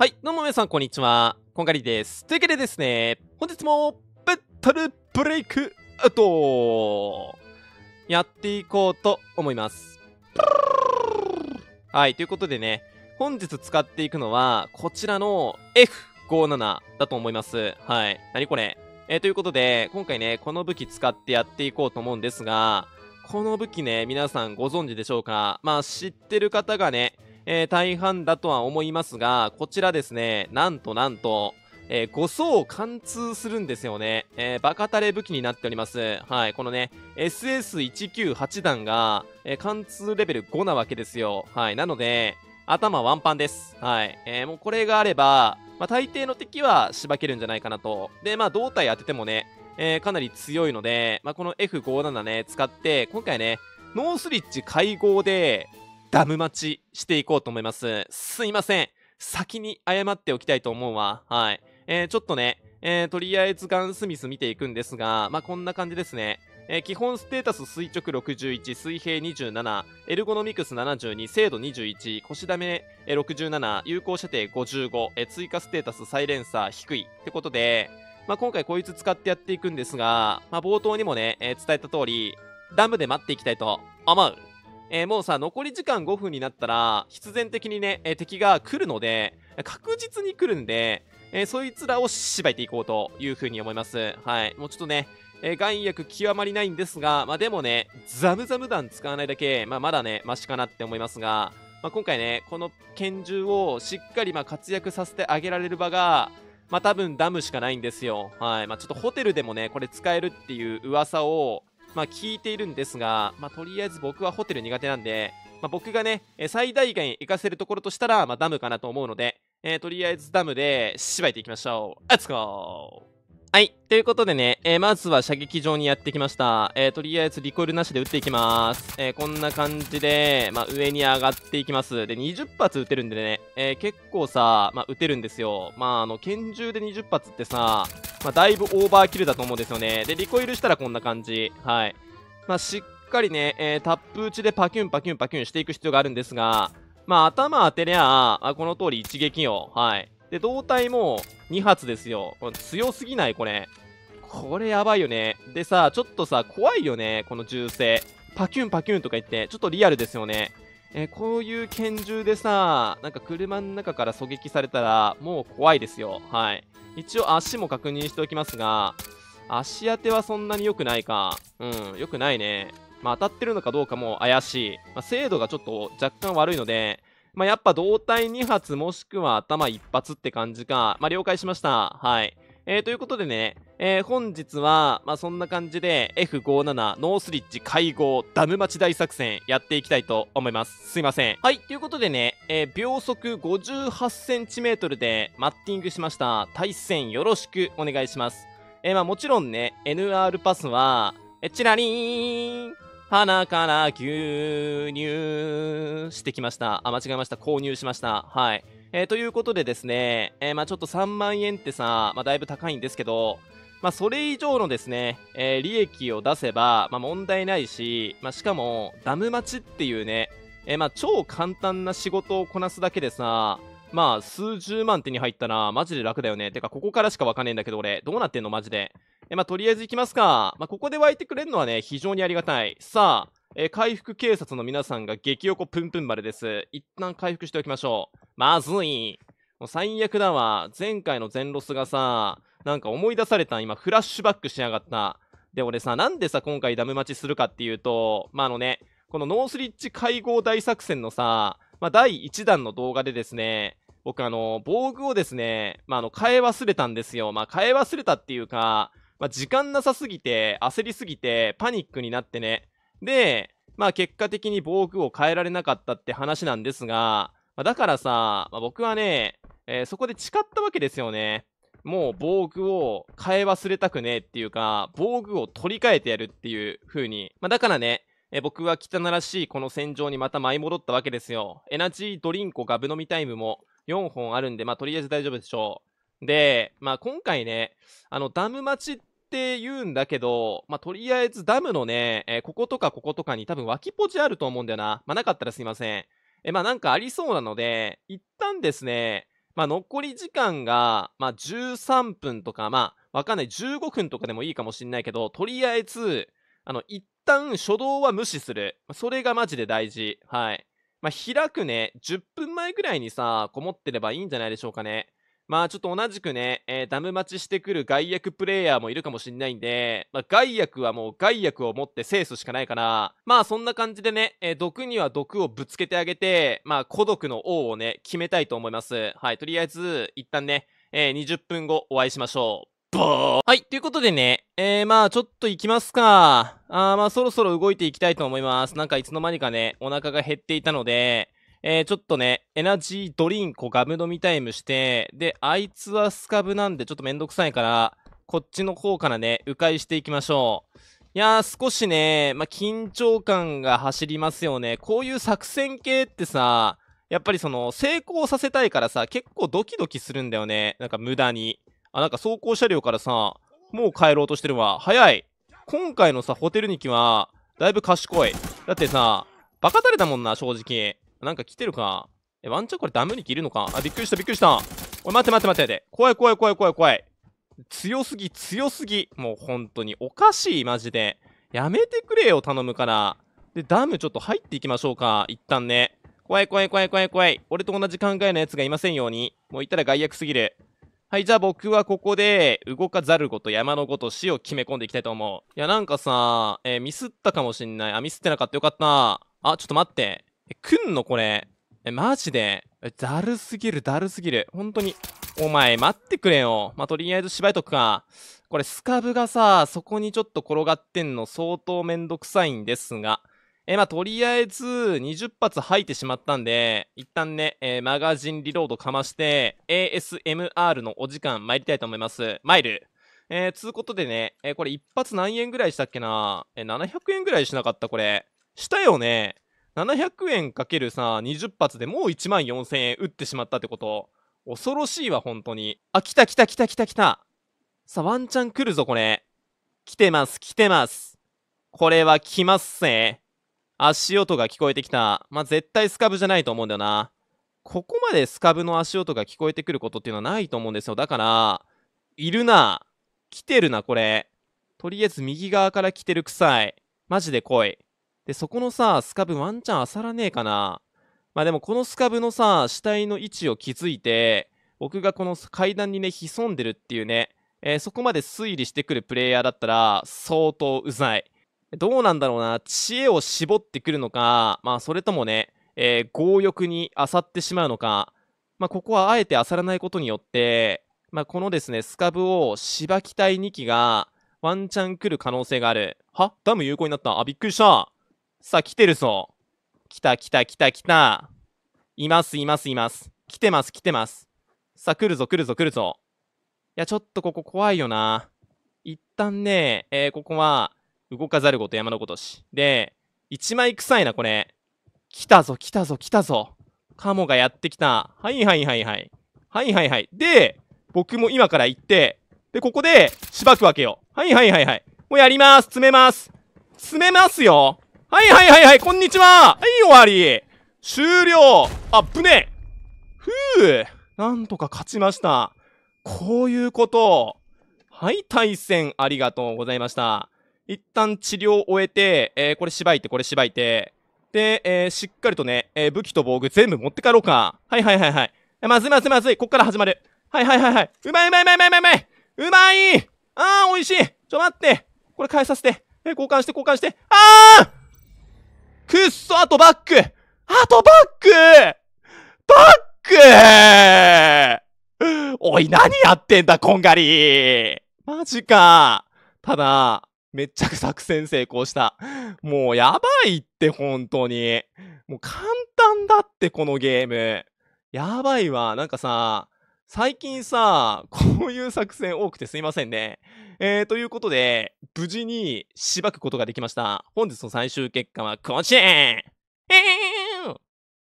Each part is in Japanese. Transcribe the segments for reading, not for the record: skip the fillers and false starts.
はい、どうも皆さん、こんにちは。こんがりです。というわけでですね、本日もベッタルブレイクアウトやっていこうと思います。はい、ということでね、本日使っていくのは、こちらの F57 だと思います。はい、なにこれ。ということで、今回ね、この武器使ってやっていこうと思うんですが、この武器ね、皆さんご存知でしょうか？まあ、知ってる方がね、大半だとは思いますが、こちらですね、なんと、5層貫通するんですよね。バカタレ武器になっております。はい、このね、SS198 弾が、貫通レベル5なわけですよ。はい、なので、頭ワンパンです。はい、もうこれがあれば、まあ、大抵の敵はしばけるんじゃないかなと。で、まあ、胴体当ててもね、かなり強いので、まあ、この F57 ね、使って、今回ね、ノースリッチ会合で、ダム待ちしていこうと思います。すいません。先に謝っておきたいと思うわ。はい。ちょっとね、とりあえずガンスミス見ていくんですが、まあ、こんな感じですね。基本ステータス垂直61、水平27、エルゴノミクス72、精度21、腰ダメ67、有効射程55、追加ステータスサイレンサー低い。ってことで、まあ、今回こいつ使ってやっていくんですが、まあ、冒頭にもね、伝えた通り、ダムで待っていきたいと思う。もうさ、残り時間5分になったら、必然的にね、敵が来るので、確実に来るんで、そいつらをしばいていこうというふうに思います。はい。もうちょっとね、眼薬極まりないんですが、まあ、でもね、ザムザム弾使わないだけ、まあ、まだね、マシかなって思いますが、まあ、今回ね、この拳銃をしっかりまあ活躍させてあげられる場が、まあ、多分ダムしかないんですよ。はい。まあ、ちょっとホテルでもね、これ使えるっていう噂を、まあ聞いているんですが、まあ、とりあえず僕はホテル苦手なんで、まあ、僕がね、最大限活かせるところとしたら、まあ、ダムかなと思うので、とりあえずダムでしばいていきましょう。レッツゴー！はい、ということでね、まずは射撃場にやってきました。とりあえずリコイルなしで撃っていきます。こんな感じで、まあ、上に上がっていきます。で、20発撃てるんでね、結構さ、まあ、撃てるんですよ。まあ、拳銃で20発ってさ、まあ、だいぶオーバーキルだと思うんですよね。で、リコイルしたらこんな感じ。はい。まあ、しっかりね、タップ打ちでパキュンしていく必要があるんですが、まあ、頭当てりゃ、この通り一撃よ。はい。で、胴体も2発ですよ。強すぎないこれ。これやばいよね。でさ、ちょっとさ、怖いよね。この銃声。パキュンとか言って、ちょっとリアルですよね。こういう拳銃でさ、なんか車の中から狙撃されたら、もう怖いですよ。はい。一応足も確認しておきますが、足当てはそんなに良くないか。うん、良くないね。まあ当たってるのかどうかも怪しい。まあ、精度がちょっと若干悪いので、まあやっぱ胴体2発もしくは頭1発って感じか。まあ了解しました。はい。ということでね、本日は、まあそんな感じで F57 ノースリッチ会合ダム待ち大作戦やっていきたいと思います。すいません。はい。ということでね、秒速 58cm でマッティングしました。対戦よろしくお願いします。まあもちろんね、NR パスは、チラリーン鼻から牛乳してきました。あ、間違えました。購入しました。はい。ということでですね、まあちょっと3万円ってさ、まあだいぶ高いんですけど、まあそれ以上のですね、利益を出せば、まあ問題ないし、まあしかも、ダム待ちっていうね、まあ超簡単な仕事をこなすだけでさ、まあ数十万手に入ったら、マジで楽だよね。てか、ここからしかわかんねえんだけど、俺、どうなってんのマジで。まあ、とりあえず行きますか。まあ、ここで湧いてくれるのはね、非常にありがたい。さあ、回復警察の皆さんが激横プンプン丸です。一旦回復しておきましょう。まずい。もう最悪だわ。前回の全ロスがさ、なんか思い出された。今、フラッシュバックしやがった。で、俺さ、なんでさ、今回ダム待ちするかっていうと、まあ、ね、このノースリッチ会合大作戦のさ、まあ、第1弾の動画でですね、僕防具をですね、まあ、変え忘れたんですよ。まあ、変え忘れたっていうか、まあ、時間なさすぎて、焦りすぎて、パニックになってね。で、まあ、結果的に防具を変えられなかったって話なんですが、まあ、だからさ、まあ、僕はね、そこで誓ったわけですよね。もう防具を変え忘れたくねえっていうか、防具を取り替えてやるっていう風に。まあ、だからね、僕は汚らしいこの戦場にまた舞い戻ったわけですよ。エナジードリンクガブ飲みタイムも4本あるんで、まあ、とりあえず大丈夫でしょう。で、まあ、今回ね、ダム待ちって言うんだけど、まあ、とりあえずダムのね、こことかこことかに多分脇ポチあると思うんだよな。まあ、なかったらすいません。まあ、なんかありそうなので、一旦ですね、まあ、残り時間が、まあ、13分とか、まあ、わかんない、15分とかでもいいかもしれないけど、とりあえず、一旦初動は無視する。それがマジで大事。はい。まあ、開くね、10分前ぐらいにさ、こもってればいいんじゃないでしょうかね。まあ、ちょっと同じくね、ダム待ちしてくる外役プレイヤーもいるかもしんないんで、まあ、外役はもう外役を持って制すしかないから、まあ、そんな感じでね、毒には毒をぶつけてあげて、まあ、孤独の王をね、決めたいと思います。はい、とりあえず、一旦ね、20分後お会いしましょう。はい、ということでね、まあ、ちょっと行きますか。まあ、そろそろ動いていきたいと思います。なんかいつの間にかね、お腹が減っていたので、ちょっとね、エナジードリンクをガム飲みタイムして、で、あいつはスカブなんでちょっとめんどくさいから、こっちの方からね、迂回していきましょう。いやー、少しね、まあ、緊張感が走りますよね。こういう作戦系ってさ、やっぱりその、成功させたいからさ、結構ドキドキするんだよね。なんか無駄に。あ、なんか走行車両からさ、もう帰ろうとしてるわ。早い。今回のさ、ホテルニキは、だいぶ賢い。だってさ、バカたれたもんな、正直。なんか来てるか。え、ワンチャンこれダムニキいるのか。あ、びっくりした、びっくりした。おい、待って。怖い、怖い。強すぎ。もう本当に。おかしい、マジで。やめてくれよ、頼むから。で、ダムちょっと入っていきましょうか。一旦ね。怖い。俺と同じ考えのやつがいませんように。もういたら害悪すぎる。はい、じゃあ僕はここで、動かざるごと山のごと死を決め込んでいきたいと思う。いや、なんかさ、ミスったかもしんない。あ、ミスってなかった。よかった。あ、ちょっと待って。来んのこれ。マジで。だるすぎる。ほんとに。お前、待ってくれよ。まあ、とりあえず縛りとくか。これ、スカブがさ、そこにちょっと転がってんの相当めんどくさいんですが。まあ、とりあえず、20発吐いてしまったんで、一旦ね、マガジンリロードかまして、ASMR のお時間参りたいと思います。参る。つうことでね、これ一発何円ぐらいしたっけな？700円ぐらいしなかったこれ。したよね。700円かけるさ、20発でもう14000円打ってしまったってこと。恐ろしいわ、本当に。あ、来た。さあ、ワンチャン来るぞ、これ。来てます。これは来ますぜ。足音が聞こえてきた。まあ、絶対スカブじゃないと思うんだよな。ここまでスカブの足音が聞こえてくることっていうのはないと思うんですよ。だから、いるな。来てるな、これ。とりあえず右側から来てる臭い。マジで来い。で、そこのさ、スカブワンチャンあさらねえかな。まあ、でもこのスカブのさ、死体の位置を気づいて、僕がこの階段にね、潜んでるっていうね、そこまで推理してくるプレイヤーだったら、相当うざい。どうなんだろうな。知恵を絞ってくるのか、まあ、それともね、強欲に漁ってしまうのか、まあ、ここはあえて漁らないことによって、まあ、このですね、スカブをしばきたい2機が、ワンチャン来る可能性がある。は？ダム有効になった。あ、びっくりした。さあ、来てるぞ。来た。います。来てます。さあ、来るぞ。いや、ちょっとここ怖いよな。一旦ね、ここは、動かざるごと山のごとし。で、一枚臭いな、これ。来たぞ。カモがやってきた。はい。で、僕も今から行って、で、ここで、しばくわけよ。はい。もうやります。詰めますよ。はい。こんにちは。はい、終わり。終了。あっぶね。ふぅ。なんとか勝ちました。こういうこと。はい、対戦ありがとうございました。一旦治療を終えて、これしばいて。で、しっかりとね、武器と防具全部持って帰ろうか。はい。まずい。こっから始まる。はい。うまい。あー、美味しい。ちょ、待って。これ変えさせて。交換して。あーくっそ、あとバックおい、何やってんだ、こんがり。マジか。ただ、めっちゃ作戦成功した。もうやばいって本当に。もう簡単だってこのゲーム。やばいわ。なんかさ、最近さ、こういう作戦多くてすいませんね。ということで、無事にしばくことができました。本日の最終結果はこちら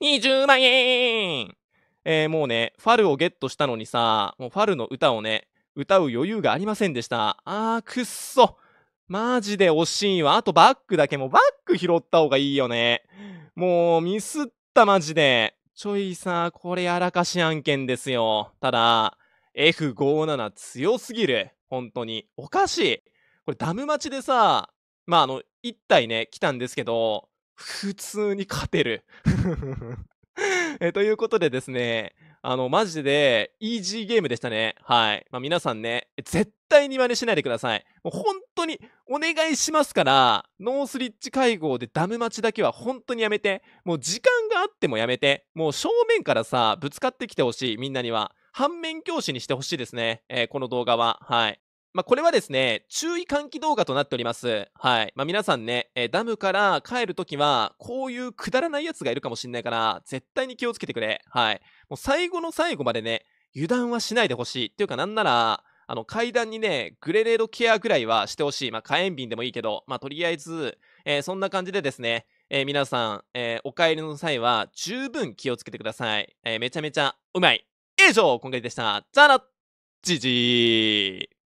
！20万円！もうね、ファルをゲットしたのにさ、もうファルの歌をね、歌う余裕がありませんでした。あー、くっそ！マジで惜しいわ。あとバックだけ。もうバック拾った方がいいよね。もうミスったマジで。ちょいさ、これやらかし案件ですよ。ただ、F57 強すぎる。本当に。おかしい。これダム待ちでさ、まあ、1体ね、来たんですけど、普通に勝てる。ということでですね、マジで、イージーゲームでしたね。はい。まあ、皆さんね、絶対に真似しないでください。もう本当に、お願いしますから、ノースリッチ会合でダム待ちだけは本当にやめて、もう時間があってもやめて、もう正面からさ、ぶつかってきてほしい、みんなには。反面教師にしてほしいですね。この動画は。はい。まあ、これはですね、注意喚起動画となっております。はい。まあ、皆さんね、ダムから帰るときは、こういうくだらないやつがいるかもしんないから、絶対に気をつけてくれ。はい。もう最後の最後までね、油断はしないでほしい。っていうかなんなら、階段にね、グレネードケアぐらいはしてほしい。まあ、火炎瓶でもいいけど、まあ、とりあえず、そんな感じでですね、皆さん、お帰りの際は、十分気をつけてください。めちゃめちゃうまい。以上、今回でした。じゃあな、じじー。